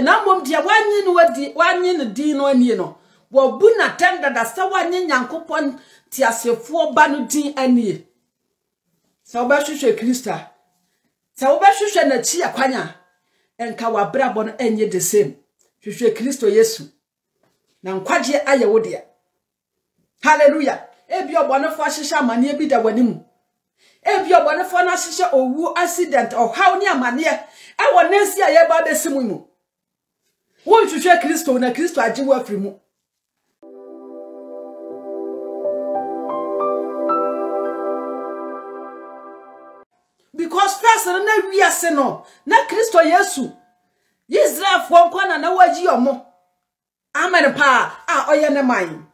na mom dia wanyi no wadi wanyi no din no ani no wo bu na tenda da sa wanyi nyankopon ti asefo ba no din ani sa oba hwehwe krista sa oba hwehwe na chi akwanya enka wa brabo no enye the same hwehwe kristo yesu na nkwaje aye wo dia hallelujah ebi ogbonofo ahihya mane ebi da wanimu ebi ogbonofo na ahihya owu accident or how ni amane e wonensi aye ba besimu mu wo hwehwe kristo na kristo ajiwo afrimu. Because that's na we are seno na Kristo Yesu Israel for kwana na waji yomo amen pa a oye ne man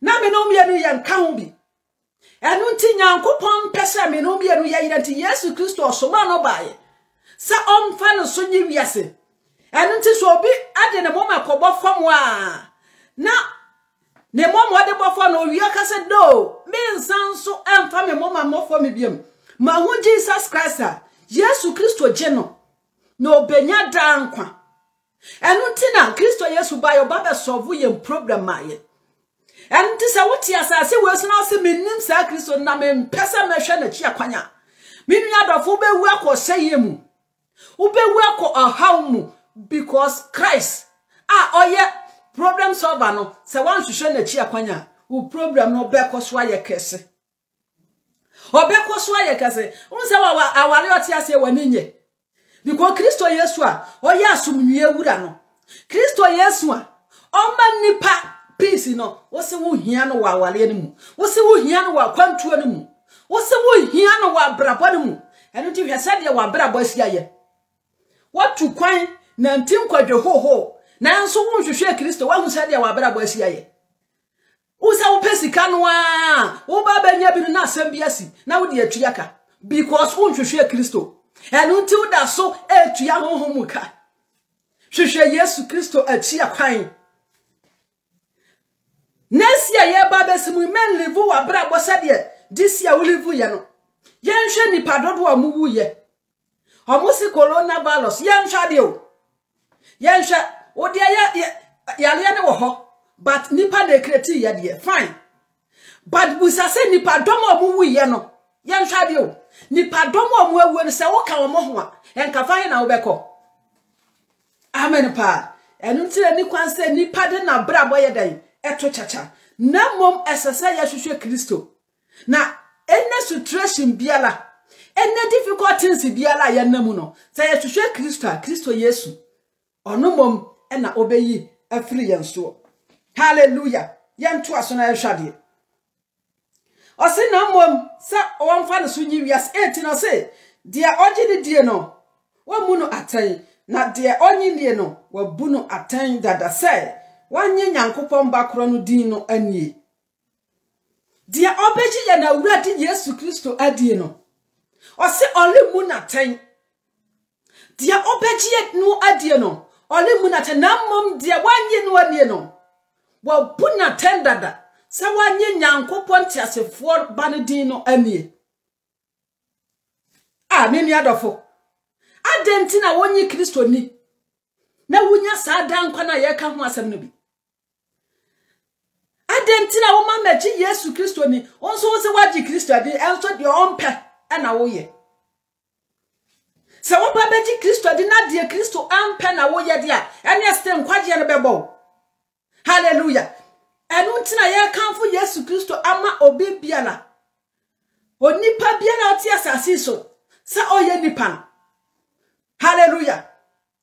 na me no me no yan ka ho bi enu nti nyankopon pese me no me no yan nti Yesu Kristo osoma no bae se omfa no so nyi wiase enu nti so obi ade ne moma kobɔ fam a na ne moma ade bɔ fam no wiya ka se do me nsanso emfa me moma mofo me biam. Ma won Jesus Christ Yesu Kristo jeno na obenya da nkwa enu ti na Kristo Yesu ba yo ba be solve ye problem aye enu ti se woti asase we so na se menim sa Kristo na me mpesa me hwe na chi akwanya minu adofo be wu akoseye mu ube wu akọ ahaw mu because Christ oye problem solver no se wan hwe na chi akwanya u problem no be koso aye kese obeko so aye kase unse wa awale oti ase waninye biko Kristo Yesu a oye asumnye wura no Kristo Yesu a omanipa peace no wo se wo hia no wa awale ne mu wo se wo hia no wa kwantuo ne mu wo se wo hia no wa brabo ne mu eno ti hwese de wa brabo asia ye watu kwan na ntim kwadwe hoho na nso wo hwehwe Kristo wa hu se de wa brabo asia ye. Usa upesika noa ubaba nyabi na asembiasi na wodi atuyaka because unhwehwe Kristo enu nti uda so etuya honhomuka hwehwe Yesu Kristo atia kwan nesia ye baba simu men live wa brabo sade this year we live ye no ye nhwe ni padodo amuwu ye omusi corona virus ye nhwa de o ye nhwa odi ye yale ne wo ho. But nipa de kreti ya de fine but we say nipa domo omuwu ye no ye nhwade o nipa domo omuwu ni se wo ka wo ho a enka fa na wo beko amen pa enu tire ni kwanse nipa de na brabo ye dan eto chacha na mom esese ya hwehwe Kristo na ene situation biala ene difficulties biala ya namu no se ya hwehwe Kristo a Kristo Yesu ono mom ena obeyi afri yenso. Hallelujah. Yan to asona ehwade. O se na mom se won fa no so nyi wias 8 no se de oje de die no wo mu no atan na de onyi die no wo bu no atan dada se wanye nyankopon ba kro no din no anie. De obeji ye na wurade Yesu Kristo adie no. O se ole mu na tan. De obeji ye no adie no. Ole mu na tan na mom de wanye no anie no. Well, puna tendada. Sa wanye nyankopon ti asefo banedin no anie. Mimi adofo. Adenti na wonyi Kristo ni. Na wunya sa dan kwa na ye ka ho asem no bi. Adenti na wo ma meji Yesu Kristo ni. Onso wo se waji Kristo ade enso de ompe na wo ye. Sa wo pa meji Kristo ade na de Kristo ampe na wo ye de a ene stem kwaje no bebo. Hallelujah. Enu ntina ye kanfu Yesu Kristo ama obi biala. Onipa biala oti asasi so. Sa oye nipa no. Hallelujah.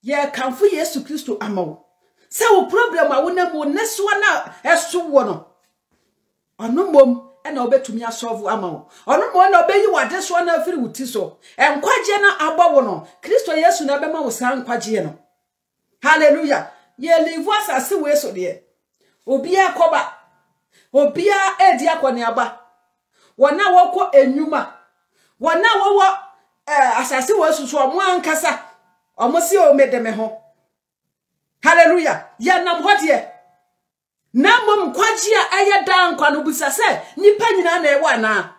Ye kanfu Yesu Kristo ama wo. Sa wo problem a wona mu neso na eso wo no. Ono mom e na obetumi asolve ama wo. Ono mom na obeyi wade so na afiri wuti so. Enkwaje na agba wo no. Kristo Yesu na bema wo san kwaje no. Hallelujah. Ye live asasi we so de. Obia koba obia edi akone aba wona woko enyuma wona wowo asase wo susu omo ankasa omo si omedeme ho. Hallelujah. Ya nam hodie na mom kwaji a eye dan kwa no busa se nipa nyina na ewa na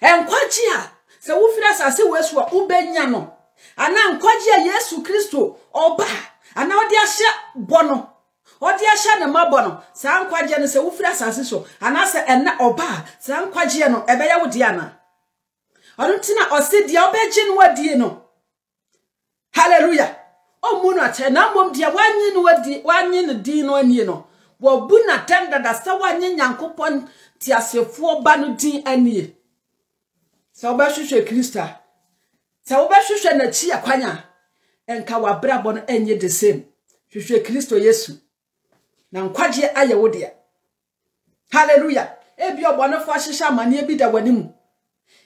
en kwaji a se wo fira asase wo suwa ubenya no ana nkwagye Yesu Kristo oba ana odi ahye bono odi ahye ne mabono sa nkwagye ne se wufiri asase so ana se ena oba sa nkwagye no ebeya wodi ana oruntina osedi obegye no wadi no hallelujah omu no ate na mbom dia wanyi no wadi wanyi ne din no ani no wobu na tenda da sa wanyi nyankopon ti asefo ba no din ani se obahwehwe Kristo se obahwehwe na chi akwanya enka wabrabo no enye the same hwehwe Kristo Yesu na nkwagye aye wo dia hallelujah ebi obonefo ahyehyɛ amane bi da wanimu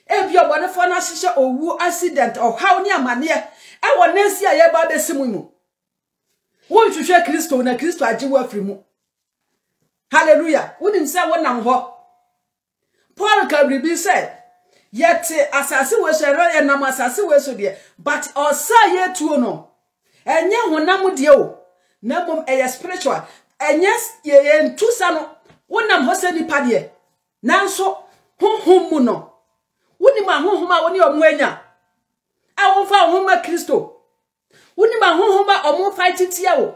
ebi obonefo na ahyehyɛ owu accident ohaw ni amane e wonensi aye ba besimu mu wo hwehwe Kristo na Kristo agyewo afrimu hallelujah unim se wonam ho Paul Kabribi said yet asase we share ya na asase we so de but osa ye tuo no enye honam de o na mom e spiritual enye ye ntusa no wonam hose ni pa de nanso honhom mu no woni ma honhom a woni omo anya a won fa honhom a Kristo woni ma honhom a omo fight tie o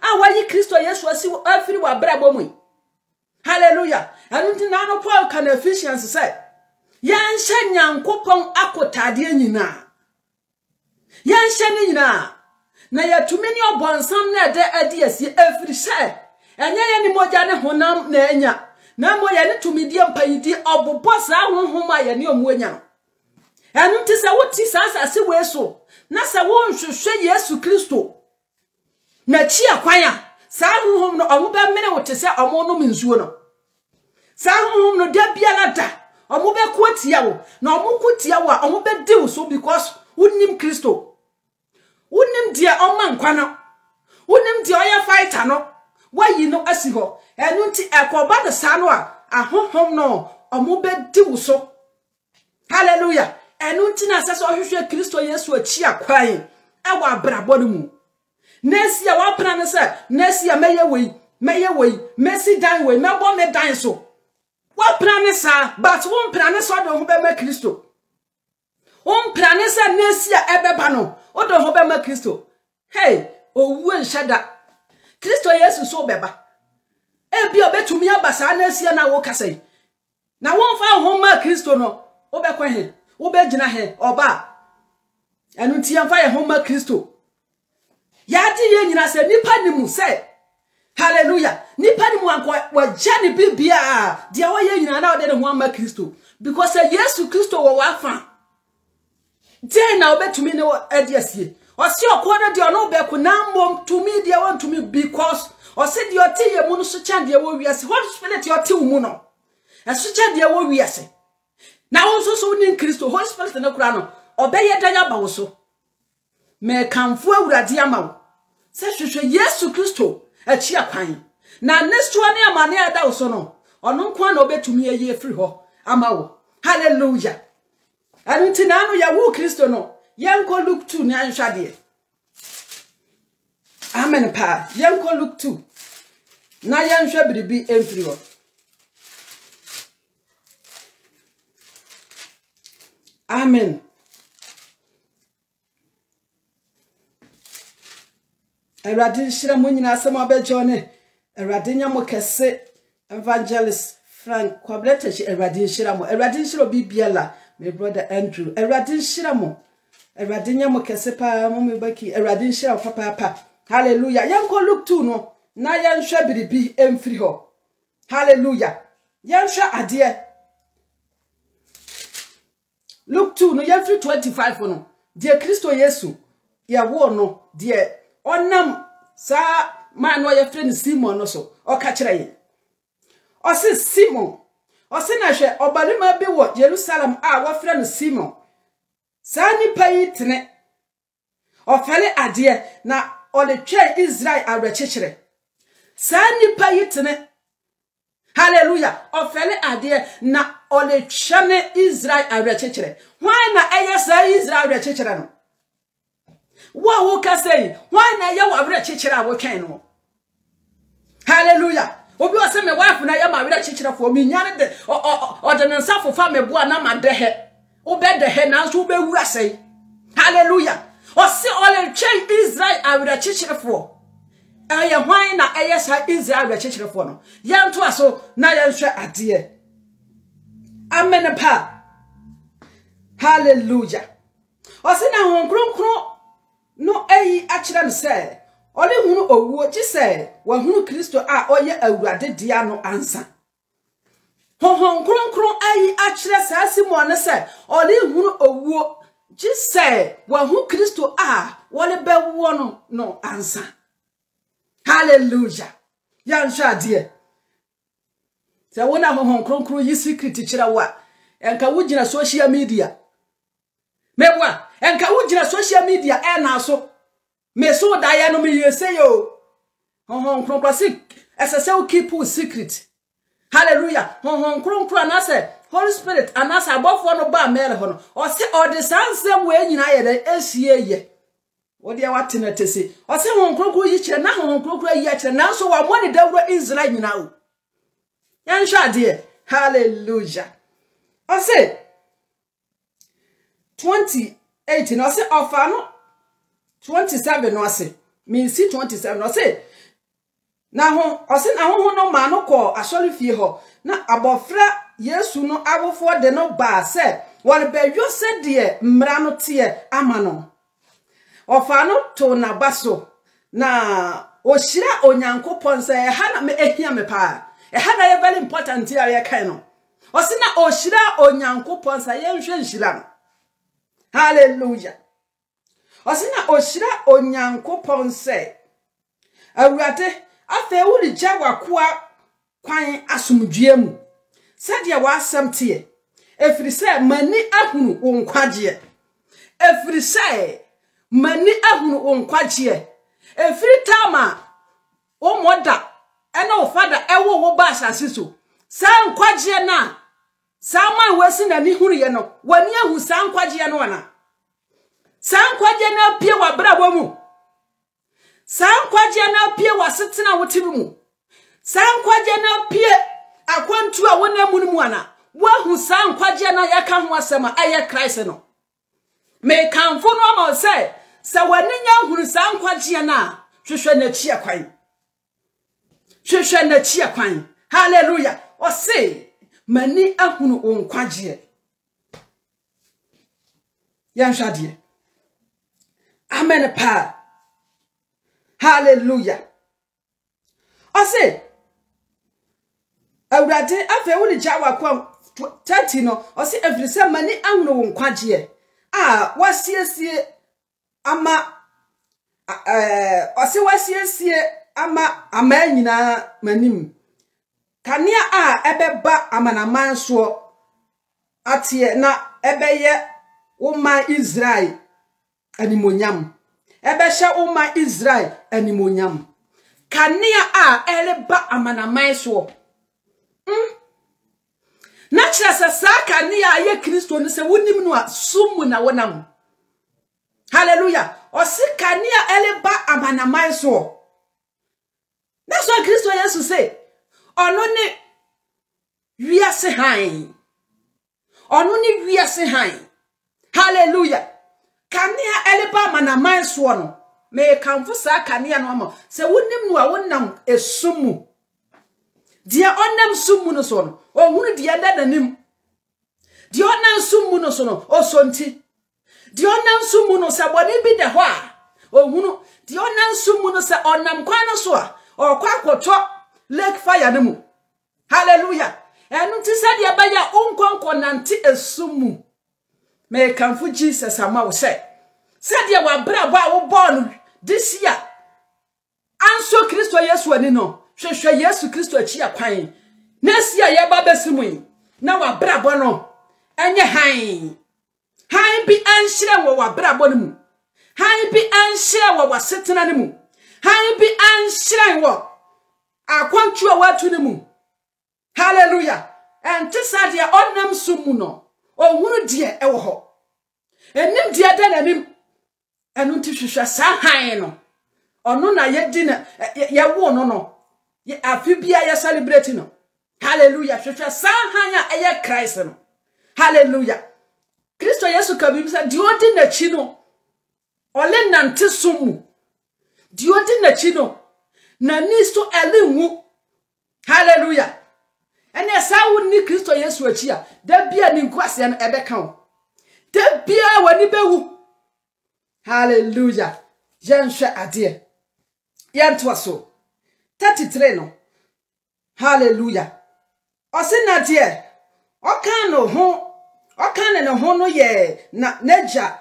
a wayi Kristo Yesu asi afiri wa brabo mu hallelujah anunti na no Paul can Ephesians say Yansha nyankopon akotade anyina. Yansha ni nyina. Na yatume ni obonsam na de adiasi every share. Enye ye ni moja ne honam na enya. Na moya ne tumidie mpayidi obobosa honhoma ye ne omuanya. Enu ti se woti sasase we so. Na se wonhwehwe Yesu Kristo. Na chi akwanya. Sa honhom no omuba mene wote se omo no minzuo no. Sa honhom no da biala da. Omo be kwatiawo na omo kwatiawo a omo be deal so because unim Kristo unim dia oma nkwa no unim dia oya fighter no wayi no asiho enu nti ekoba no sa no a ahohom no omo be deal so hallelujah enu nti na sase ohwehwe Kristo Yesu achi akwan ewa abrabo no mu nesi ya wapra no se nesi ya meye wei mesi dan wei mebo me dan so Wa pranesa but won pranesa do ho be ma Kristo. Won pranesa nesia ebeba no, o do ho be ma Kristo. Hey, owu enshada. Kristo Yesu so beba. Ebi obetumi abasa nesia na wo kasai. Na won fa ho ma Kristo no, wo be kwa he, wo be gina he, oba. Anu nti yan fa ye ho ma Kristo. Ya di ye nyina se nipa ni mu se hallelujah nipa ni mwanko wa jani bibia dia wo ye nyina na ode ne ho ama Kristo because Yesu Kristo wo wafa je na obetumi ne adiasie o se okwodo dia no obeku na mom tumi dia won tumi because o se dia oti ye mu no so cha dia wo wiase Holy Spirit ye oti mu no so cha dia wo wiase na won so so ni Kristo Holy Spirit na kura no obeye danya ba wo so me kanfo awurade ama wo se hwehwe Yesu Kristo echi apan na nesto ne amane ada uso no ono nko na obetumi eye free ho amawo hallelujah anti nanu ya wo Kristo no yenko Luke 2 ne anhwade amen pa yenko Luke 2 na yanhwe biribi enfree ho amen Eradin shira munyina asema abejone eradin nyamo kese evangelist Frank Kwabletesh eradin shira mo eradin shiro bibiala my brother Andrew eradin shira mo eradin nyamo kese pa mo mebaki eradin shira papa hallelujah yanko Luke 2 no na yanhwe biribi emfiri ho hallelujah yanhwe ade Luke 2 no yanfiri 25 no de Kristo Yesu ya wo no de Onam sa man wa ye friend Simon no so o ka kire ye o se Simon o se na hwe obalima bi wo Jerusalem a wa friend Simon sa ni payi tene o fele ade na o le twa Israel awrechechire sa ni payi tene hallelujah o fele ade na o le twa ne Israel awrechechire why na eye sa Israel awrechechire no Wa wo ka say why na ya wa wrechechira awotwen no hallelujah obi o se me wife na ya ma wrechechira fo me nyane de o de nsa fo fa me bo na ma de he o be de he na so be wura say hallelujah Or see all the change Israel I would have church for. I am wine na yes I Israel would church for no. Yam to so na yam share a dear. Amen pa. Hallelujah. Or see na hon kron no ayi actually say. Only who or what you say, when who Christo are or ye a radi diano answer. Hong Kron Kron, I actually says him one say, only who or what you say, when who Christo are, what a bell one no answer. Hallelujah. Yan sha dear. So when I'm Hong Kron Kron, you secret teacher what? And Kawujina social media. Mewa, and Kawujina social media and also. Me so Diana me you say yo. Hon kron kwa sick. As I say keep who secret. Hallelujah. Hon kron kwa nase. Holy Spirit anase above one ba mere hono. O se o de san sem we nyina ye de ehie ye. O de watena tese. O se hon kron kwa yi kire na hon kron kwa yi a kire na so wa mo de dawro Israel nyina o. Yan sha de. Hallelujah. O se 2018 o se ofa no 27 no ase me see 27 no ase na ho ase na ho no ma no ko asori fie ho na abofra yesu no agofo de no ba se wor be yo se de mra no tie ama no ofa no to na baso na oshira onyankopon se ha na me ehia me pa e ha na very important here ya kai no ose na oshira onyankopon se ye nhwe nhira no hallelujah Osina oshira onyankopon se awurade afa wuri jawa kwa kwan asumdue mu sade wa asem tie efiri se mani ahunu onkwaje efiri se mani ahunu onkwaje efiri tama o moda ena o fada ewo wo ba asasiso san kwaje na sama wesi na ni huru ye no wani ahu san kwaje no na Sankwaje na pie wa brabo mu. Sankwaje na pie wa setena wotibu mu. Sankwaje na pie akwantu a wona mu nu ana. Wahu sankwaje na yaka ho asema aye Christ no. Me kanfo no ma say, sa wani nya huru sankwaje na hwehwe na chi akwan. Hwehwe na chi akwan. Hallelujah. O say, mani ahunu onkwaje. Yan shadie. Amen pa. Hallelujah. I say awurade afa wuli jawa kwa 30 no o say every say mani awuno won kwaje ah wasiesie ama o say wasiesie ama nyina manim kania a ebeba amanaman so atie na ebeye uma Israel animonyam ebesha uma Israel animonyam kania a eleba amanaman so na chesa saka nia ye Kristo ni se wonim no sumu na wonam hallelujah osika nia eleba amanaman so that's what Kristo Yesu say ono ne wiase han ono ne wiase han hallelujah Kania eleba manaman so no me kanfo sa kania no ma se wonim no a wonam esumu die onam sumu no so no ohunu die dadanim die onam sumu no so no osonti die onam sumu no se boni bi de ho a ohunu die onam sumu no se onam kwa no so a okwa kwoto lake fire no mu hallelujah enu ti se de ba ya onkonko nante esumu me kanfu Jesus ama wo se said ya wa brabo a wo born this year anso Kristo Yesu ani no hwehwe Yesu Kristo achi akwan next year ye ba besimu na wa brabo no enye han bi anhyire wo wa brabo no mu han bi anhyire wo wa setena no mu han bi anhyire wo akwantu a watu no mu hallelujah and this idea onam sumu no ohunu die ewo ho enim die da na mim enu tihwehwa sahan no ono na ye di na ye wo no no ye afi bia ye celebrate no hallelujah hwehwa sahan ya eye Christ no hallelujah Kristo Yesu kabimsa di odi na chi no Ole nante sumu. Diodi na chino. Na nisto elingu. Hallelujah. Ene sa wuni Kristo Yesu achia. Debia ni nkwasi ya ebe kao. Debia wani bewu. Hallelujah. Janshe adie. Yantwa so. 33 no. Hallelujah. Osina adie. Okano hon. Okane na hono ye. Na neja.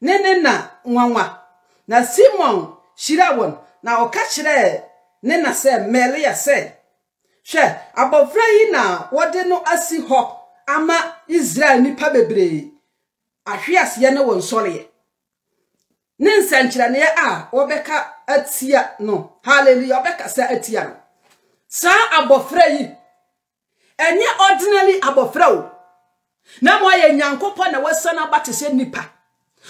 Nene na mwanwa. Na Simon shirawon. Na okachire. Nena se melia se. She. Abofra hina. Wadeno asi ho. Ama Israel ni pabebre. Ahias yene wonsole. Nin senchira ne a. Obeka etia no. Hallelujah. Obeka se etia no. Sa abofra yi. Enye ordinary abofra wo. Na mwaye nyankopo na wasana batise nipa.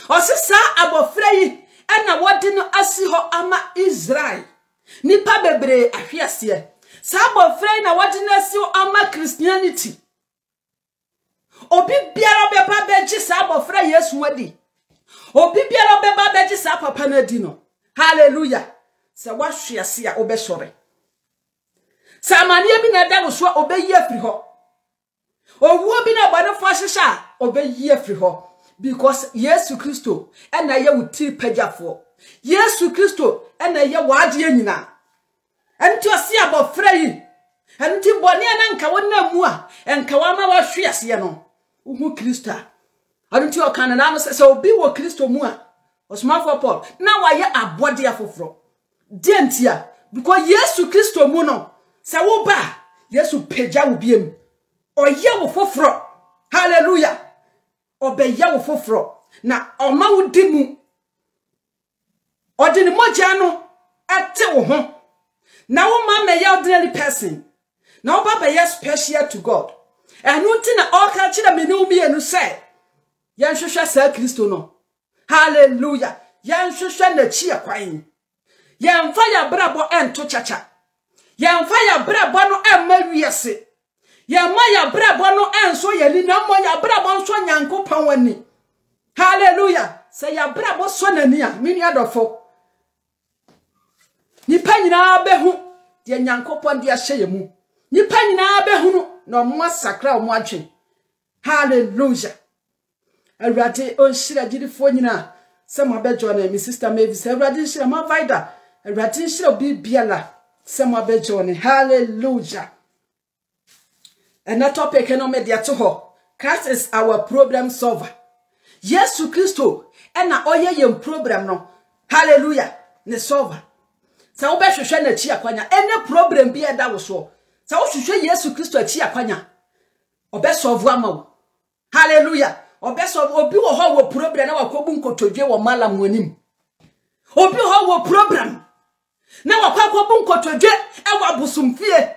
Osisa abofra yi ena wodi no asiho ama Israel nipa bebre ahwiase sa abofra na wodi no asiho ama Christianity obi biara be ba beji sa abofra Yesu wadi obi biara be ba beji sa papa na di no hallelujah se wahwiase a obesore sa mania bi na da so obeyi afri ho owu bi na bane fashesha obeyi afri ho. Because Yesu Kristo ena ye wuti pejafo. Yesu Kristo ena ye waadie nyina. Enti osi abofra yi. Enti boni na nka wona mu a, enka wa ma wa hwiase no. Uhu Kristo. Enti o kana na no se obi wo Kristo mu a. Osmafo Paul na wa ye abode afofro. Dentia because Yesu Kristo mu no. Se wo ba, Yesu peja wo biem. Oye wo fofro. Hallelujah. Obeya wo fofro na oma wo dimu odini moja no ate wo ho na wo ma me ya ordinary person na wo baba ya special to God enu ti na all culture na me no bi enu say yan hwehwe sa Kristo no hallelujah yan hwehwe na chi akwan yan fa ya brabo ento chacha yan fa ya brabo no emawiase ya maya brabo no enso yeli na maya brabo nso nyankopon wani hallelujah say ya brabo so nani a mini adofo nipa nyina behu de nyankopon de ahye mu nipa nyina behu no mo asakra mo adwen hallelujah awrade on shira gidifo nyina se mo bejo na mi sister Mavis awrade shira ma vida awrade shira bibiala se mo bejo ne hallelujah. And that topic cannot be dear to her. Christ is our problem solver. Yes, Christo. And now, oye yem problem no. Hallelujah. Ne solver. Sa ube shushe ne chia kwanya. Any problem be that was so. Sa ube shushe Yesu Christo chia kwanya. Obe solve ama. Hallelujah. Obe solve. Obi wo ho wo problem na wakobu nkotojwe wo malam wanim. Obi ho wo problem na wakobu nkotojwe e wabusumfie.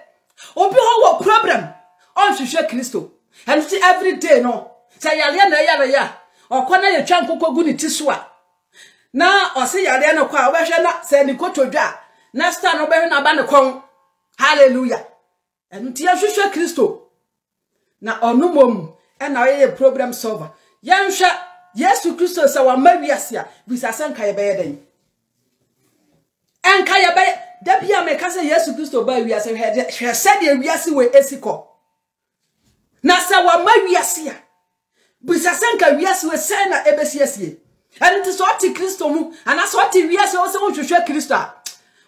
Obi ho wo problem. On shushe Kristo. And see every day no. Say yale na yale ya. Okona ye twa nkokwagu ni tiswa. Na ose yale na kwa obehwe na say ni kotodwa. Na star no behwe na ba ne kon. Hallelujah. And ti shushe Kristo. Na onumom and na ye problem solver. Yanhwe Yesu Kristo say wa mawiase a bisasan ka ye beye den. Enka ye beye da bia me ka say Yesu Kristo ba wiase hwe se de wiase we esiko. Na sawa mawiasia. Bisasanka wiasi we sena ebesiasie. Ani ti so ati Kristo mu, ana so ati wiasi o se o hwehwe Kristo a.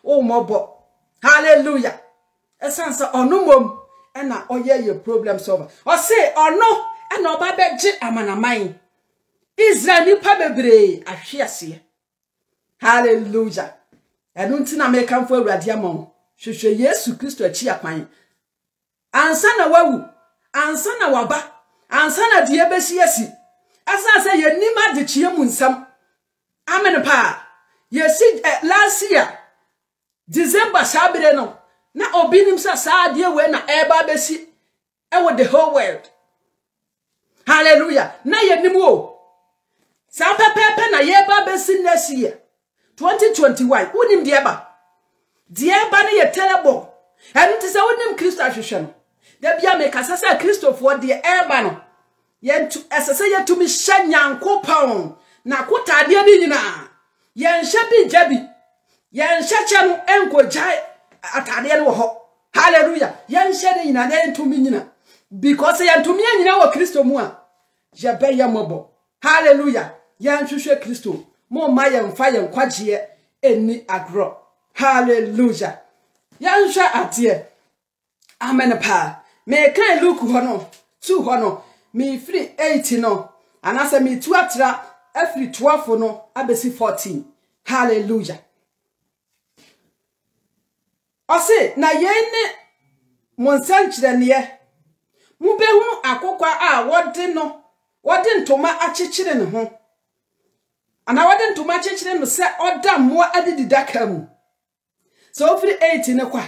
O mobo. Hallelujah. Esansa onumom ena oye ye problem solver. O se ono ena oba beje amanaman. Israel ni pa bebre ahweasie. Hallelujah. Enu ntina me kanfo awrade amon. Hwehwe Yesu Kristo achi akwan. Ansa na wawu. Ansana waba, ansana diebesi yesi. Asa se ye nima de chie munsam. Amen pa. Yesi last year, December sabire no. Na obinim sa saadie we na eba besi. Ewo the whole world. Hallelujah. Na ye nimu. Sa pepepe na yeba besi next year. 2021. Unim dieba. Dieba na ye terrible. And it is a unim Christa Christian. Debia me kasa se Kristo for the eba no. Ye to ese se ye to mi shanyankopa on. na kuta ade ni nyina yenhye bi jabi yenhye chenu enkogjai atade no ho hallelujah yenhye ni nyina na entumi nyina because yentumi nyina wo Kristo mu a jebe yamobo hallelujah yenhwehwe Kristo mo ma yenfa yenkwagye eni agro hallelujah yenhwe atie amen pa me kan Luke hono 2 hono me free 8 no anase me 2 atra every 12 no abesi 14 hallelujah ose na yene monsanchirene mu behunu akokwa a wode no wode ntoma achichire ne ho ana wode ntoma achichire no se oda mo adididaka mu so free 8 ne kwa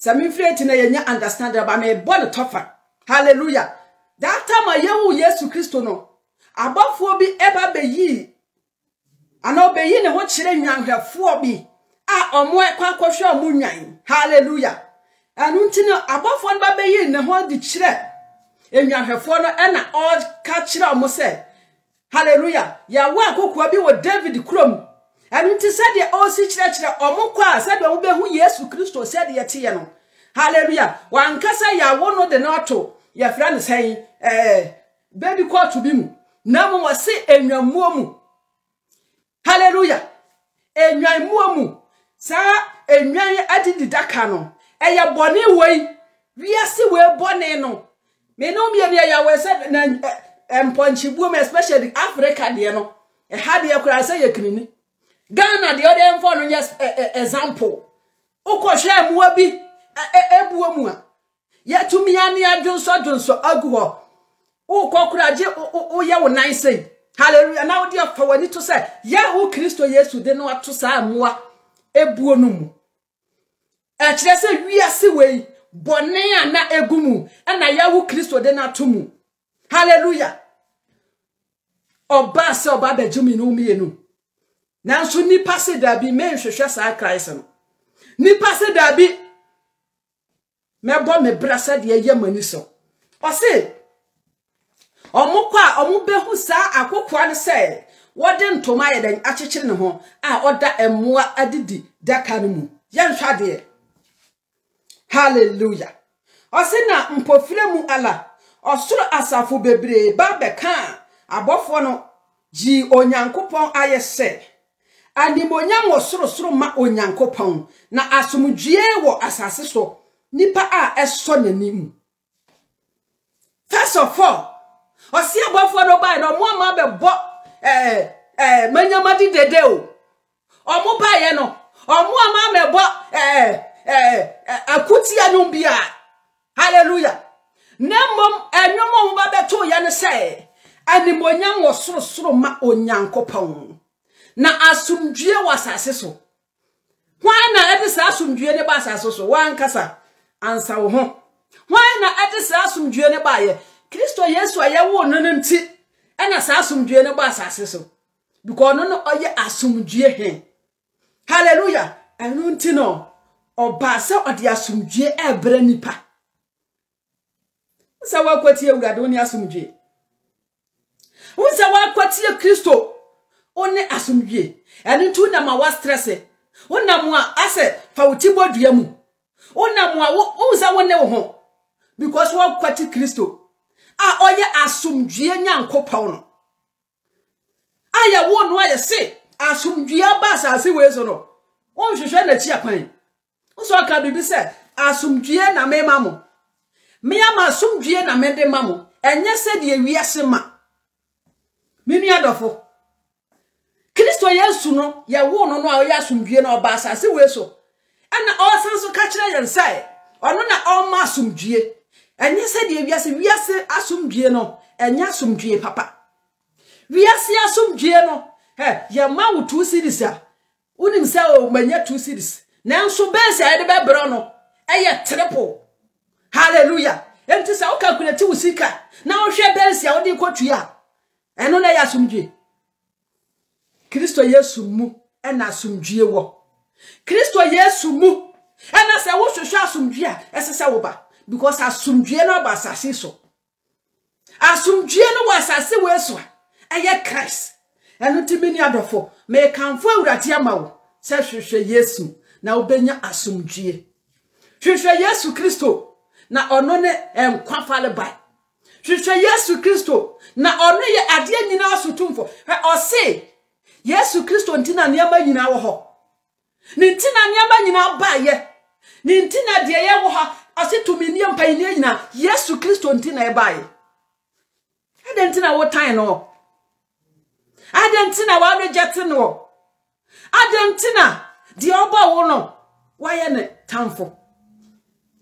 Sami freti na yenya understand ba me bone tofa. Hallelujah. That time ayewu Yesu Kristo no. Abafo bi eba be yi. Ana obeyi ne ho kire nwanhwefo bi. A omo ekwa kwohwe omo nwan. Hallelujah. Anu ntino abafo no ba be yi ne ho di kire. Enwanhwefo no e na all ka kire omo se. Hallelujah. Ya wa akokwa bi wo David krom. And it said the old church or mokwa said the ube who Yesu Kristo said yetiano. Hallelujah. One kasa ya wono de noto. Your friend saying, baby call to be Namu was say and your mumu. Hallelujah. And your mumu. Sa and your added the dakano. And your bonny way. We are still well bonny no. Me no me ya was said and punchy woman, especially Africa diano. And how do you cry say your cleaning? Ghana the other phone yes example okohwe mu abi ebuo mu a yetumi ani adunso aguho ukokuraje uye wo nan sei hallelujah now the fawani to say yehu Kristo Yesu de no ato sa amua ebuo no mu e kire se wiase wei bone ana egumu na yehu Kristo de na to mu hallelujah oba se oba bejumi no mi enu Nansu ni passe dabi me nhwehwe saa Christ no. Ni passe dabi me bo me brasa de ye mani so. O se omukwa omubehu saa akokwa ne se wode ntoma ye den achechire ne ho a oda emua adidi daka no mu. Ye nhwa de. Hallelujah. O se na mpofire mu ala osoro asafo bebre ba beka abofo no ji onyankopon aye se Animonyam wo sorosoro ma onyankopon na asomdwie wo asase so nipa a eso nanim first of all osi abofo do bai no mo ma be bo manyamadi dede o omo bai ye no omo ama me bo akutia no bia hallelujah nemom enwom ba beto ye ne se animonyam wo sorosoro ma onyankopon na asumdue wasase so hwan na edisa asumdue ne ba asase so wan kasa ansa wo ho hwan na edisa asumdue ne ba ye Kristo Yesu aye wo no nti na sa asumdue ne ba asase so because no no oye asumdue he hallelujah anu nti no oba se odi asumdue ebre nipa sa wa kwati ewurade oni asumdue wo sa wa kwati Kristo One asumdue eni tu na ma wa stress ona mu a ase fa wotibodua mu ona mu a wo za wone wo ho because wo kwati Kristo a oye asumdue nyankopa no aya wo no aye se asumdue abasa ase we so no wo hwehwe na chi akwan wo so ka bibi se asumdue na me mamo me ama asumdue na me de mamo enye se de wiase ma me nua dofo Kristo Yesu no ya wo no no ya asumdue na oba asase we so ana osanso ka kire ye nsai ono na o ma asumdue enye se de wiase asumdue no enye asumdue papa wiase asumdue no ya ma wo 2 series a unim se o manya 2 series nanso base ya de be bro no eye triple hallelujah enti se o calculate wo sika na o hwe base ya wo de kwotua eno na ya asumdue Kristo Yesu mu ena asumdue wo. Kristo Yesu mu ena se wo hwehwe asumdue a ese se wo ba because asumdue no ba asase so. Asumdue no wa asase we so a eye Christ. enu tibini adofo me kanfo awurade amawo se hwehwe Yesu na obenya asumdwie hwehwe Yesu Kristo na ono ne enkwafale bai hwehwe Yesu Kristo na ono ye ade anyina asotumfo ose Yesu Kristo ntina nyama nyina wo ho ntina nyama nyina ba ye ntina de ye wo ha ose tumini mpa nyina Yesu Kristo ntina e bai adentina wo tan no adentina wa rejectin wo adentina di oba wo no wa ye ne tamfo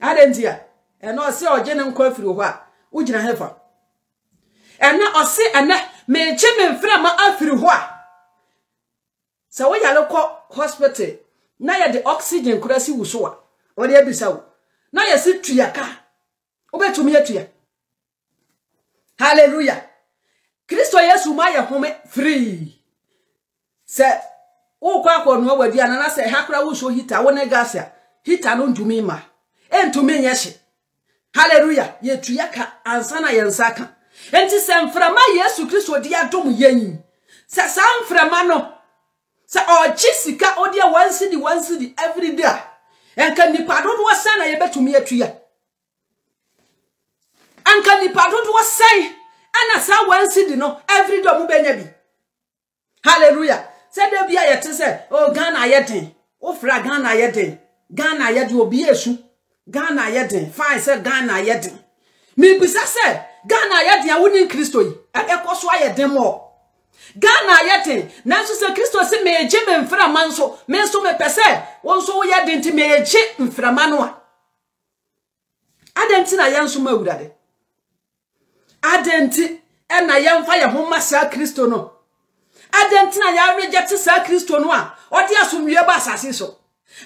adentia eno ose oje ne nkwa afiri ho a ugina hefa eno ose ene me che me mfra ma afiri ho a se wo ya lokọ hospital na ye de oxygen kurasi wuso a wo de abisa wo na ye si tuyaka obetumi ye tuya hallelujah Kristo Yesu ma ye home free se wo kwa kwa no wadi anana se hakra wo so hita wo ne gasia hita no ndumi ma entumi nyeshi hallelujah ye tuyaka ansana ye nsaka enti se mframa Yesu Kristo di adom yen se sa mframa no se ochi sika odi wansi di every day enka nipa do wo sana ye betumi atuya anka nipa do wo sai ana sa wansi di no every day mu benya bi hallelujah said da bia yete se o Ghana yeten o fra Ghana yeten Ghana yede obi esu Ghana yeten fine se Ghana yeten mi bisa se Ghana yeden a woni Kristo yi ekoso ayeden mo Ghana yete nanso se Kristo se meje memframa nso menso mepese wonso yede nti meje mframa no a adenti na yanso mawurade adenti ena yamfa ye homa sa Kristo no adenti na ya reject sa Kristo no a odi asomwie ba asase so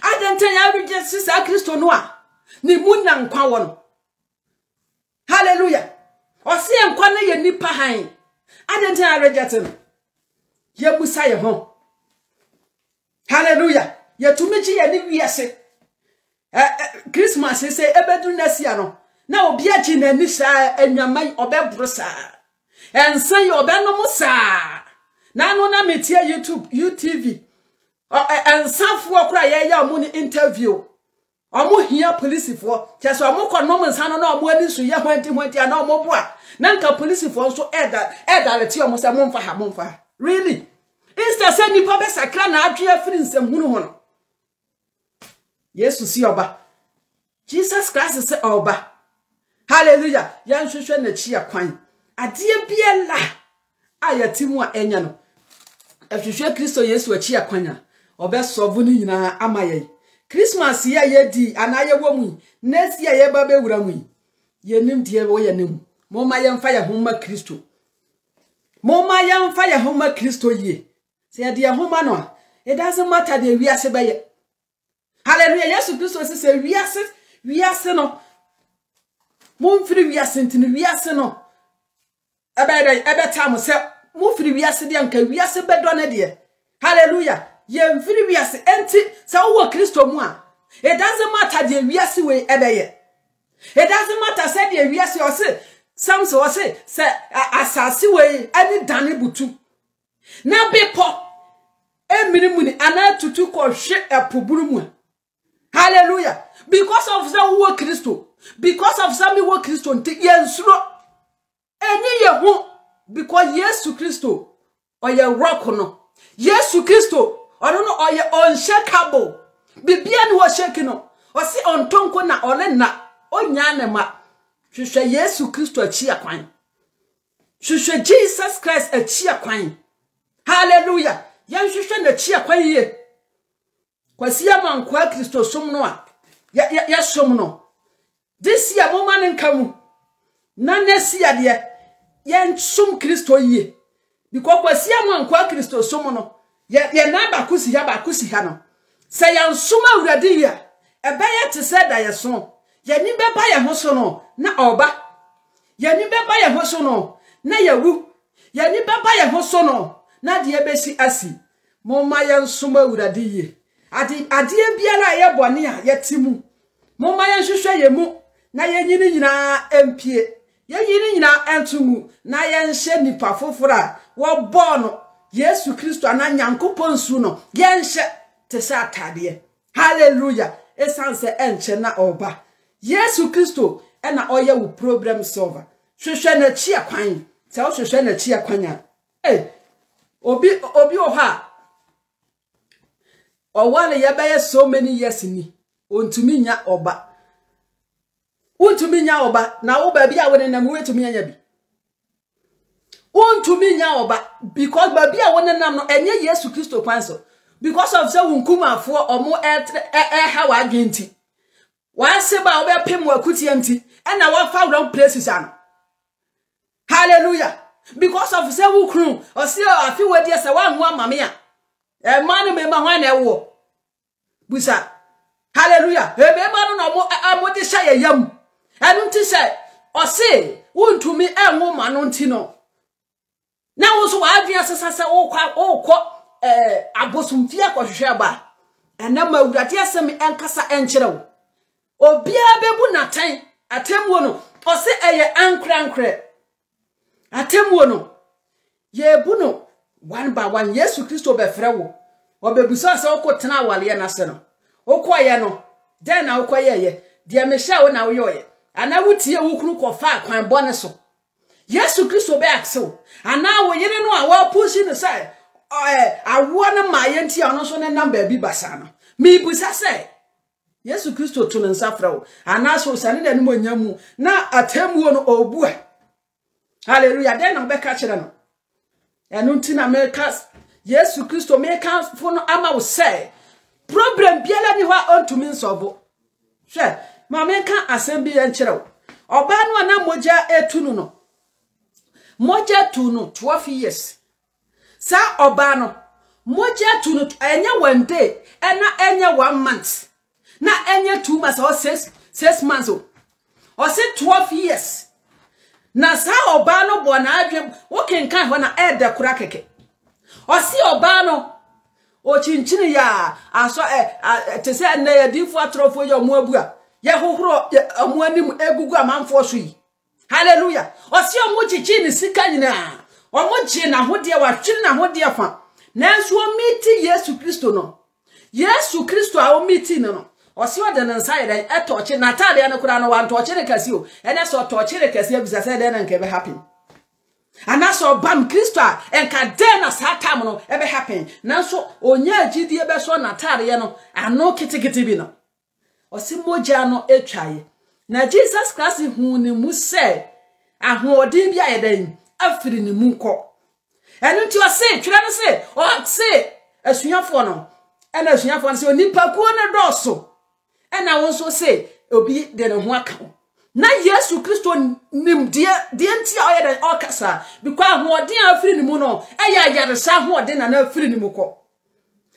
adenti ya reject sa Kristo no a ni munna nkwa wono hallelujah osi nkwa na ye nipa han adenti ya reject ye busa ye ho hallelujah ye tumeji ye ni wiase Christmas se ebedu nasia no na obi aji na ni sa enwaman obebro sa ensan ye obenom sa na no na metia YouTube UTV ensafo okra ye ya omo ni interview omo hia police fo cheso omo konom nsano na omo ani su ye hwanti ana omo boa na nka police fo so eda leti omo sa momfa really insta se nipa be sakra na adwe afiri nsam hunu hono Jesus si oba Jesus Christ se oba hallelujah yan hwehwe na chi akwan adie biela ayatimu a enya no ehwehwe Kristo Yesu achi akwan a obesovu ni nyina amaye Christmas ye di anaye womu next year ye baba wura mu yenim die wo yenim mo ma ye mfa ye homa Kristo mo ma ye mfa ye homa Kristo ye se ye de homa no it doesn't matter the wiase ba ye hallelujah Yesu Kristo se wiase no mo mfiri wiase ntini wiase no ebetamo se mo mfiri wiase de anka wiase bedo na de hallelujah ye mfiri wiase enti se wo Kristo mu a it doesn't matter the wiase we ebeye it doesn't matter se the wiase o se Samson o se se asase we ani dane butu na bepo emirimu ni ana tutu ko hwe epoburu mu hallelujah because of the wo Kristo because of some wo Kristo nti yensuro enye yehu because Yesu Kristo oye rock no Yesu Kristo ono no oye unshakable bibia ni wo shake no o si ontonko na ole na onya na ma hwehwe Yesu Kristo achi akwan hwehwe Jesus Christ achi akwan hallelujah yan hwehwe na achi akwan ye kwasi amankwa Kristo som no a ya som no this year mo man nka mu na next year de ye som Kristo ye because kwasi amankwa Kristo som no ye na ba kusi ha no se ye som awurade ya ebe ye te se da ye so ye ni be ba ye ho so no na oba ye ni be ba ye ho so no na ye wu ye ni be ba ye ho so no na de be si asi mo ma ye som awurade ye ade biara ye bone a ye timu mo ma ye hwehwe ye mu na yenyini nyina empie yenyini nyina entumu na yenhye nipa fofora wo bono Yesu Kristo ana nyankopon su no yenhye te se atade. Hallelujah. Esanse enche na oba. Yesu Kristo ena oye wo problem solver. Hwehwe na chi akwan. Se wo hwehwe na chi akwan a. Eh. Obi oha. Owale yebeye so many years ni. Ontumi nya oba. Ontumi nya oba na wo ba bia wo ne na muetumi nya bi. Ontumi nya oba because ba bia wo ne nam no enye Yesu Kristo kwanso. Because of say wunkumafo omo ha wa adwenti. Wan se ba wo be pem wa kutia nti e na wa fa wrong places an. Hallelujah. Because of say wukru o se afi wa dia se wa nwo amame a. E ma no me ma ho na e wo. Busa. Hallelujah. Ebeba no mo amodi sha yam. Enu ti sha o se wuntumi enwo ma no nti no. Na wo so wa adua sesase wo kwa abosumfia kwohwe aba. Ena mawurati asem enkasa enkyere wo. Obia bebu natan atemwo no. Ose eye ankrankre. Atemwo no. Yebu no one by one Yesu Kristo be frewo. Obebusa se okotena wale na se no. Okoye no. Den na okoye ye. De mehia wo na wo ye. Ana wutie wo kunu kofa kwan bone so. Yesu Kristo be akso. Ana wo yene no a wo pushi no sai. I want my auntie on us on a number be basano. Me busa say. Yesu Kristo to Nansafro. And as for Sanid and Munyamu, now a temwono or bue. Hallelujah, then I'll be catching on. And until America's Yesu Kristo make us for no ammo say. Problem Biela ni wa on to mean sobo. Sure, Mameka assembly and chero. Obano na moja etununo. Moja tuno 12 years. Sa obano moja tunu enya 1 day ena enya 1 month na enya 2 months or 6 months or say 12 years na sa obano bo na adwem wo kenkan ho na e de kura keke o si obano o chinchini ya aso te se na ye difo atrofo ye omo abua ye hohoro omo anim egugu amanfo so yi. Hallelujah. O si omo chichini sika nyina omo je na hode wa twin na hode fa nanso o miti Yesu Kristo no Yesu Kristo a o miti no o se o de na nsa yeda e tochi na tale na kura no wa tochi re kasi o ene so tochi re kasi abisa se de na nke be happen ana so bam Kristo a enka de na sa tam no e be happen nanso onya agidi e be so na tale no ano kitikiti bi no o se moja no etwaye na Jesus Christ hu ne mu se ahoden bi ayeda afiri ni munko enu ti o se twira no se o se asunyafo no ena asunyafo se onipa ku ne doso ena won so se obi de ne ho aka na Yesu Kristo nim de enti aye de okasa because ho odi afiri ni mu no eya yaresa ho odi na afiri ni muko.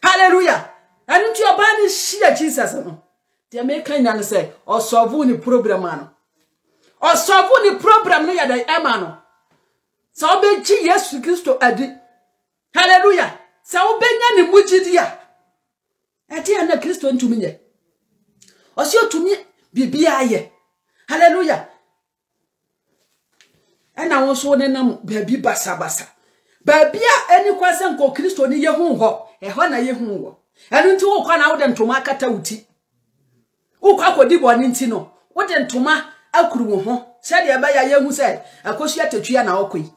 Hallelujah. Enu ti oba ni shia Jesus no de me kan na se o solve ni problem ano o solve ni problem no ya de ema no. Sa obenchi Yesu Kristo adi. Hallelujah. Sa obenya ni mujidia. Ati ana Kristo ntumi nye. Osi otumi bibia ye. Hallelujah. Ana won so ne nam baby basa basa. Babia eni kwase nko Kristo ni yehun ho. Eho na yehun wo. Enu nti wo kwa na wo de ntoma akata uti. Wo kwa kodi bo ni nti no. Wo de ntoma akuru wo ho. Said ya baya yehu said akoshi atetwia na okoi.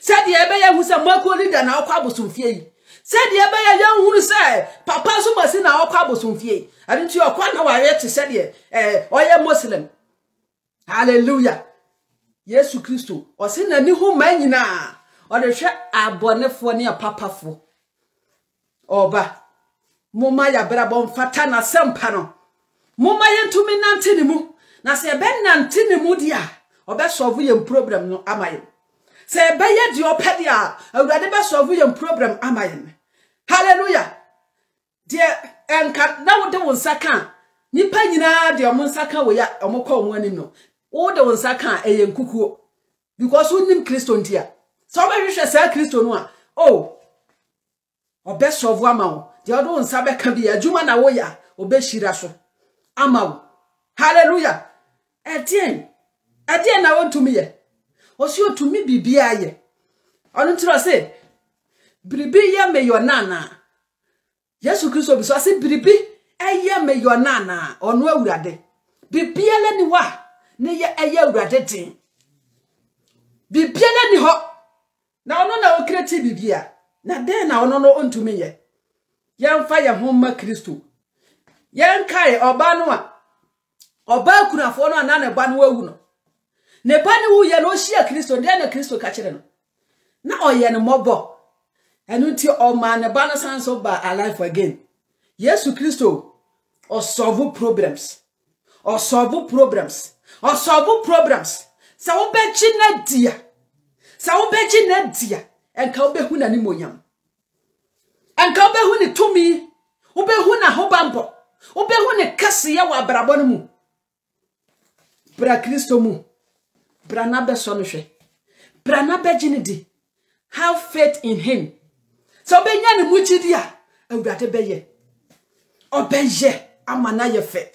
Said ya baya yehu said mako leader na okwa abosomfie yi. Said ya baya yehu said papa so masi na okwa abosomfie yi. Adinti okwa na ware te said ya oye Muslim. Hallelujah. Yesu Kristo o se na ni hu man nyina o de hwe abonefo ne papafo. Oba moma ya brabo mfata na sempa no. Moma yentumi nante ni mu. Na se be nante ne mudi a obe solve yem problem no amaye se be ye di opede a awurade be solve yem problem amaye. Hallelujah. Dear enka na wo de won saka nipa nyina de omo saka wo ya omo ko omo anim no wo de won saka eye nkukuo because wo nim Kristo ntia so be hwehwe sa Kristo no a oh obe solve amawo de wo won sa be ka bi adwuma na wo ya obe shira so amawo. Hallelujah. Etienne na won to me ye. Osio to me bibia ye. Onu ntro se Bribi ye me yonana. Yesu Kristo biso ase bribi eye me yonana onu awurade. Bribi ele ni wa ne ye eye awurade din. Bribi ele ni ho. Na onu na okreti bibia. Na den na onu no ontumi ye. Yemfa ye homma Kristo. Yenkai oba no a. Oba kunafo no na na ba no awu no. Ne ba ne wu ye no hia Kristo den na Kristo ka kire no. Na oye ne mobo. Enu ti o ma ne ba no sanso ba alive again. Yesu Kristo o solve problems. O solve problems. O solve problems. Sa wo be chi na dia. Sa wo be chi na dia. Enka wo be hu na ni moyam. Enka wo be hu ni tumi. Wo be hu na hobampo. Wo be hu ni kase ya wa brabo no mu. Pra Kristo mu. Pra na be so no hwe. Pra na be gine di. Have faith in him. So be nya ni muchidia awurade beye obeye amana ye fe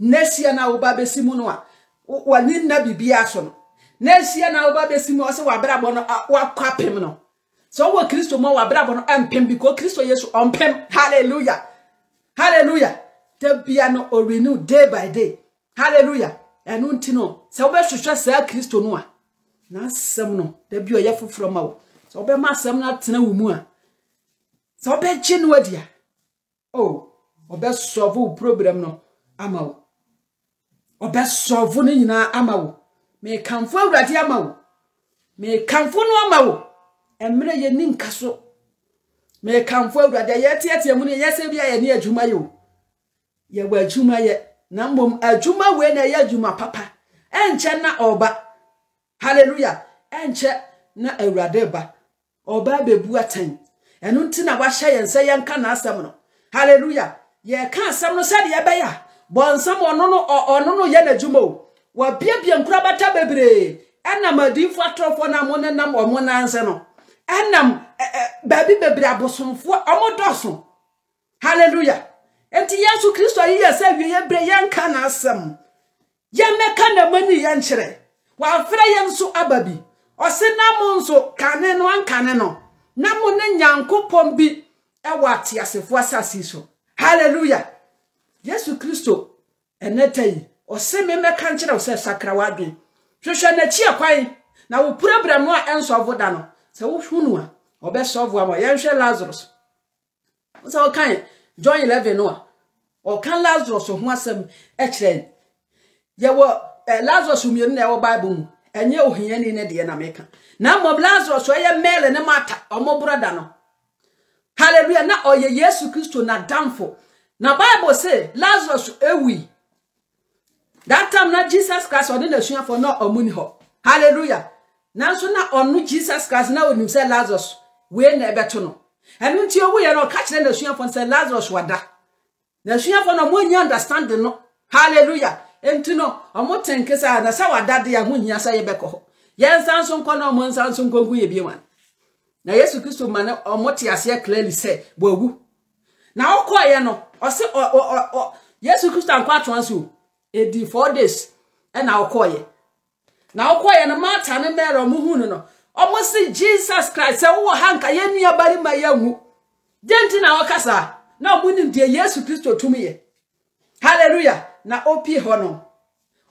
nesia na oba besimu no a wani na bibia so no nesia na oba besimu o se wa brabo no wa kwapem no so wo Kristo mo wa brabo no ampem because Kristo Yesu ompem. Hallelujah, hallelujah. Te bia no o renew day by day. Hallelujah. Enu ntino se wo be hwehwe se Kristo no a na asem no te bia o ye foforo ma wo so be ma asem na tena wo mu a. So be chinwa dia. Oh, obe solve problem no amawo. Obe solve ni nyina amawo. Me kanfo awrade amawo. Me kanfo no amawo. Emre ye ni nkaso. Me kanfo awrade ye tiatia mu ni yese bia ye ni adwuma yo. Ye wa adwuma ye na mbom adwuma we na ye adwuma papa. Enche na oba. Hallelujah. Enche na awrade ba. Oba bebu atan. Enu ntina washa yense yenka na asem no. Hallelujah. Ye ka asem no sade ye beya. Bonsam ono no ye na djuma o. Wa biebie nkura bata bebre. Enam adinfo atrofo na mo nenam omo na anse no. Enam baabi bebre abosomfo omo doso. Hallelujah. Enti Yesu Kristo ye se wie ye bre yenka na asem. Ye meka na mani ye nchire. Wa fere ye nso ababi. Ose na mo nso kane no ankane no. Na mona nyankopon bi e wate asefo asase so. Hallelujah. Yesu Kristo enetai o se me meka nchira o se sakra wadwen hwehwe na chi akwan na wo problem no enso avoda no se wo hunu a obesolve am ye hwe Lazarus o se o kan John 11 no o kan Lazarus ho asem e kire ye wo Lazarus umienu na wo Bible mu enye ohiani ne de na meka na mo Lazarus o ye mele ne mata omo brother no. Hallelujah. Na o ye Yesu Kristo na damfo na Bible say Lazarus ewi that time na Jesus Christ o ne na for no omuni ho. Hallelujah. Na so na onu Jesus Christ na onim say Lazarus we na ebeto no enu ti owu ye no ka kire na suafo say Lazarus wada na suafo no mo nya understand no. Hallelujah. Entino omoten kesa na sa wadade ya hunya sa ye beko yensanso nko na omonsanso nko nko ye biwa na Yesu Kristo mane omote ase clearly say bogu na okoye no ose Yesu Kristo anko atwanso edi 4 days e na okoye no mata ne mero mu hunu no omosi Jesus Christ se wo hanka ye nua bari ma ye hu genti na okasa na omunim de Yesu Kristo tumiye. Hallelujah. Na opi hono.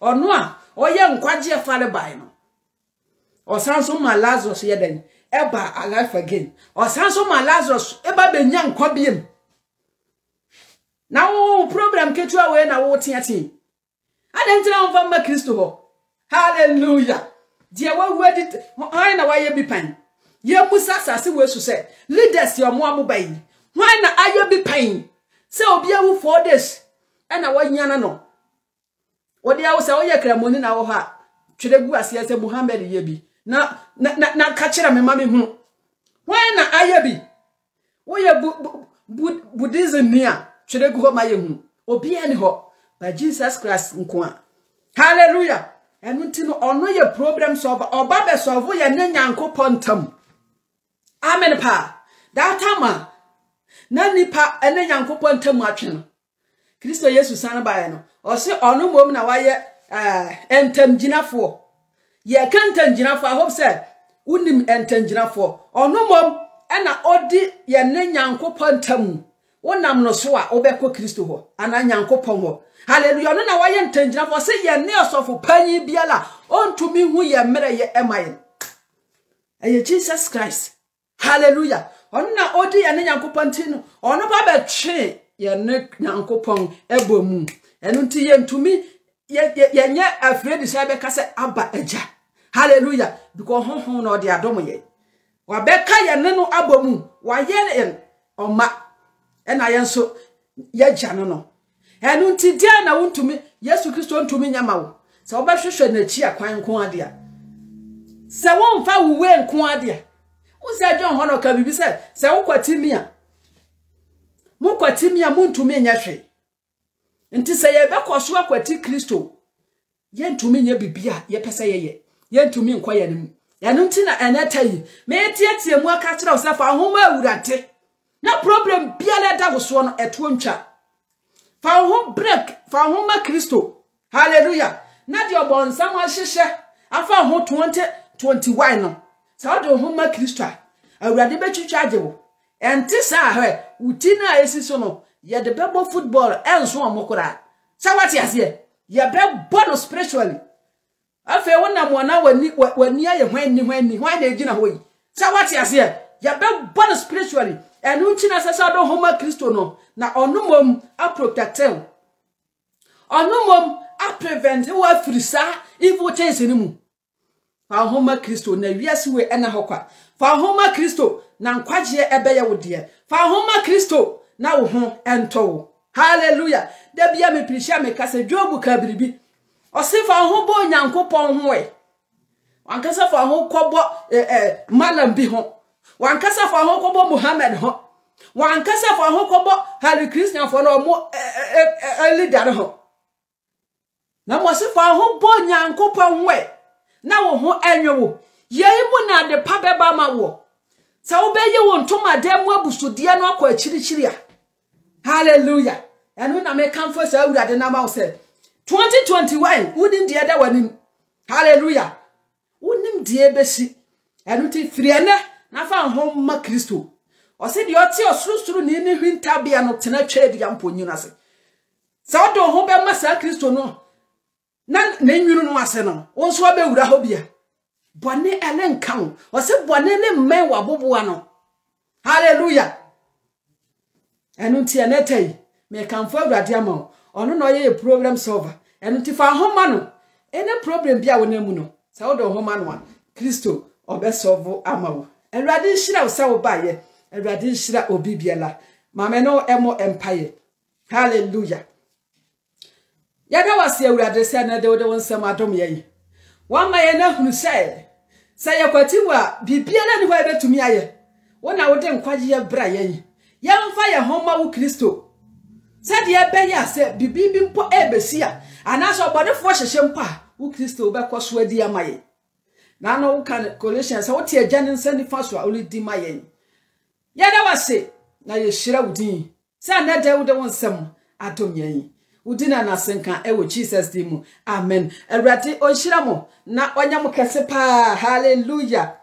Ono a oye nkwaje fare bai no. Osanso ma Lazarus ye den eba alive again. Osanso ma Lazarus eba benya nkwabiem. Na wo program ketua we na wo tiati. Adentira on fama Kristo ho. Hallelujah. Dia wa wedi hwan na wa ye bipan. Ye musasase we su se leaders yo mo amobai. Hwan na aye bipan. Se obi awu 4 days. Ena wanyana no. Odi awu se oye kramoni na wo ha. Twedegu ase se Muhammad ye bi. Na ka kira me ma me hu. Wan na aye bi. Wo ye Buddhism ni a twedegu ho ma ye hu. Obi ani ho. Ba Jesus Christ nko a. Hallelujah. Enu ti no ono ye problem solve. Oba be solve ye ne nyankopon tam. Amen pa. That time na nipa ene nyankopon tam atwe no. Kristo Yesu sana bae no. Ose onu mom na waye entamjinafo. Ye kantamjinafo I hope say unim entamjinafo. Onu mom Ena odi ye ne nyankopon tam. Wonam no so a obekọ Kristo ho. Ana nyankopon ho. Hallelujah. No na wa ye ntenjina fo se ye ne osofo panyi biala. Ontumi hu ye mere ye emaye. Eye Jesus Christ. Hallelujah. Ono na odi ye ne nyankopon tinu. Ono ba betwe ye ne nyankopon ebomu. Enu nti ye ntumi ye nye afredi se be kase aba eja. Hallelujah. Because honhon no de adom ye. Wa beka ye nenu abomu wa ye oma ena ye nso ye jano no enu nti dia na wontumi Yesu Kristo ntumi nyama wo se obehwehwe na chi akwan kon ade a se wonfa wuwe nkon ade a usa John hono ka bibi se wokwati mia mu ntumi nya hwe nti se ye bekoso akwati Kristo ye ntumi nya bibia ye pese ye ntumi nkoye nim yanunti na enetayi me tietie mu aka kire osefa ahoma awurate na problem biale da woso no eto ntwa fa ho break fa ho ma Kristo hallelujah na de obonsam ahihye afa ho 2021 no sa de ho ma Kristo awurade betwitwa ajewo enti sa ahwe uti na esiso no ye de bebo football enso amokora sa wati ase ye bebo no spiritually afa wona mo na wani aye hwan ni hwan na egina hoyi sa wati ase ya be born spiritually enu nti na sesa do homa Kristo no na onumom a protectel onumom a prevent wa frisa evil things ni mu fa homa Kristo na wiase we ena hokwa fa homa Kristo na nkwaje ebeye wo de fa homa Kristo na wo ho ento hallelujah da bia me preacher me kase Job kabiribi Osifa ho bo nyankopon ho e. Wankasa fa ho kobo malam bi ho. Wankasa fa ho kobo Muhammad ho. Wankasa fa ho kobo Hare Krishna fo no mo leader ho. Na mo sifa ho bo nyankopon ho e. Na wo ho enwewo. Yei mu na de pa beba ma wo. Sa wo be ye wo ntoma de mu abusudie no akọ akirichiri a. Hallelujah. Enu na me kan fo sa urade na ma wo se. 2021 wouldn't the other one hallelujah wouldn't the ebesi enuti friene na fa homa Kristo o se de oti osurusuru ni ni hintabia no tena twedi amponyi na se sa do ho be masa Kristo no na nwuru no ase no onso be wura ho bia bone ele nkan o se bone ne men wa boboa no hallelujah enuti enetai me kan fo urade amon ono no ye program solver enuti fa homa no ene problem bia wonamu no sa wo do homa no Kristo obe solve amawo Awurade nhyira wo sa wo ba ye Awurade nhyira obi biela mama no emo empire hallelujah yaga wasi Awurade se na de wo de wonsam adom ye wa ma ye na hunu se ye kwatiwa bibiela ni ho ebetumi aye wona wo de nkwaje ye bra ye yamfa ye homa wo Kristo said ye be ya se bibi bi mpo ebesia anaso obodefo hyehye mpo a wo Kristo obekoso adi amaye na no wo kan Colossians se wo tie agyan nsani faso a olidi maye ya da wase na ye hyira wudin se na da wo de wonsam atom yan wudin na senka ewo Jesus di mu amen erati o hyira mo na onyam kese pa hallelujah